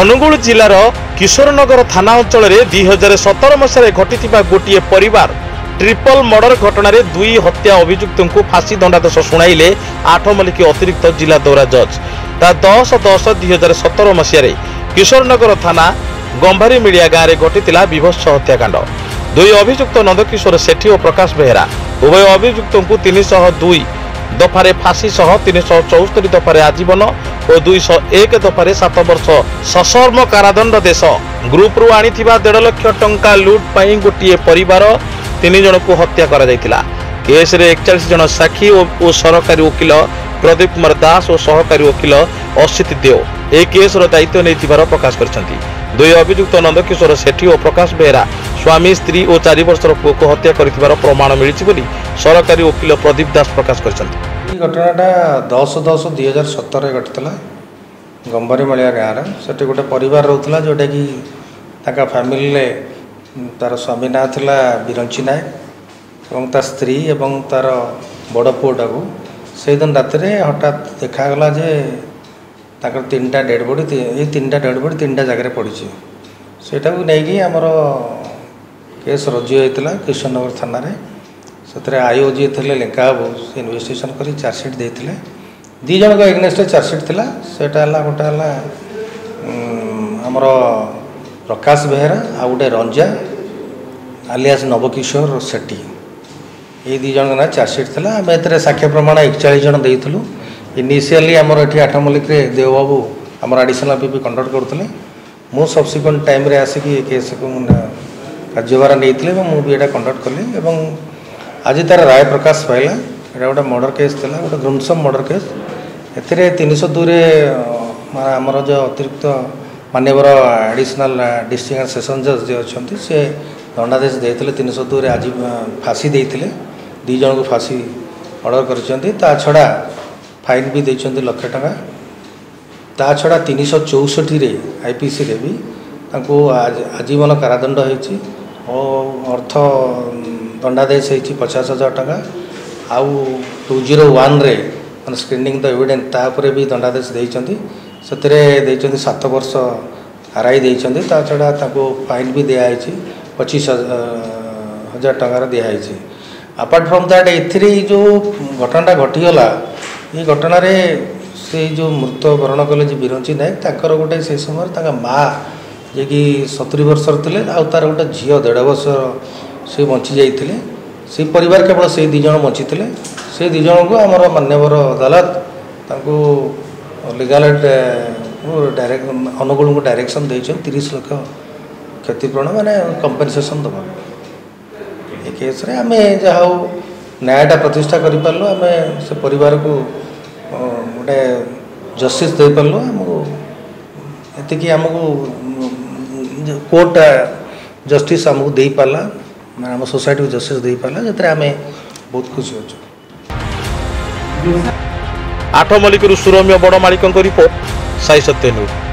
अनुगुल जिलार किशोरनगर थाना अंचल 2017 मसीह घटी गोटे परिवार ट्रिपल मर्डर घटना दुई हत्या अभियुक्त को फांसी दंडादेश शुणाइले आठमल्लिकी अतिरिक्त जिला दौरा जज। 10/10/2017 मसीह किशोरनगर थाना गंभारी मिडिया गाँव में घटी बीभत्स हत्याकांड। दुई अभियुक्त नंदकिशोर सेठी और प्रकाश बेहरा उभय अभियुक्त को 302 दफारे फांसी सह 374 दफारे आजीवन और 201 दफारे 7 वर्ष सश्रम कारादंड देश। ग्रुप रु आनी 1.5 लाख टंका लुट पर गोटे परिवार 3 जन को हत्या करा जायतिला। केस रे 41 जन साक्षी और सरकारी वकील प्रदीप कुमार दास और सहकारी वकील असित देव ए केस रो दायित्व नेथिबार प्रकाश करछंती। दुई अभियुक्त नंदकिशोर सेठी और प्रकाश बेहरा स्वामी स्त्री और 4 वर्षर पुओ को हत्या कर प्रमाण मिली बोली सरकारी वकील प्रदीप दास प्रकाश करछंती। घटनाटा 10/10/2017 घटिता गंभारी मालिया गाँव से गोटे परिवार रोला जोटा कि फैमिली तार स्वामी ना था बिरंची नायक और तार स्त्री और तार बड़ पुओटा को से दिन रात हठात देखागला जे ताकर 3टा डेड बॉडी ये 3टा डेड बॉडी 3टा जगह पड़ी सेटा को लेकिन आमर केस रजू होता किशोरनगर थाना से आईओ जी थे लेंका बाबू से इन्वेस्टिगेशन कर चार्जसीट देते 2 जन को एग्नेस्ट चार्जसीट था सेटा गोटे आमर प्रकाश बेहरा आ गए रंजा आलियास नवकिशोर सेठी ये 2 जन ना चार्जसीट था। आम ए साक्ष्य प्रमाण 41 जन देलु। इनिशियली आमर ये आठमल्लिक देवबाबू आमर आडिशनाल पीपी कंडक्ट करते मु सब्सिक्वेंट टाइम रे आसिक ये केस को कार्यभार नहीं मुझे कंडक्ट कली और आज तार राय प्रकाश पाइला। ये गोटे मर्डर केस था गोटे ग्रुमसम मर्डर केस। ए 302 आमर जो अतिरिक्त मानवर आडिशनाल डिस्ट्रिक्ट सेसन जज जी अच्छा से दंडादेश देते 302 आज फांसी देते 2 जन को फांसी अर्डर करा छड़ा फाइन भी देते लक्ष टा। ता छड़ा 364 आईपीसी भी आजीवन कारादंड होती और अर्थ दंडादेश 50,000 टंका आउ 201 मैं स्क्रीनिंग द एविडेंस तापर भी दंडादेश से 7 वर्ष आरआई देते। ता छड़ा फाइन भी दिखाई 25,000 टंकार दिखाई। अपार्ट फ्रम दैट ए जो घटनाटा घटीगला ये घटन से जो मृत बरण कले बिरंची नायक ताकर गोटे से समय माँ जे कि 70 वर्षर थे आउ तार गोटे झील 1.5 वर्षर से बची जाते से परिवार केवल से 2 जन बची थे। से 2 जन को आमर मान्यवर अदालत लीगल एड डायरेक्ट अनुगुल को डायरेक्शन देते 30 लाख क्षतिपूरण मानने कंपेनसेसन दबा। ये केस आम जहा न्यायटा प्रतिष्ठा करूँ आम से परिवार को गोटे जस्टिस दे पार्लु आमको ये आमको कोर्ट जस्टिस आमको दे पाला आम सोसाइटी को जस्टिस दे पाला जितने आम बहुत खुशी अच्छे। आठमल्लिक सुरम्य बड़मालिक रिपोर्ट साई सत्य न्यूज।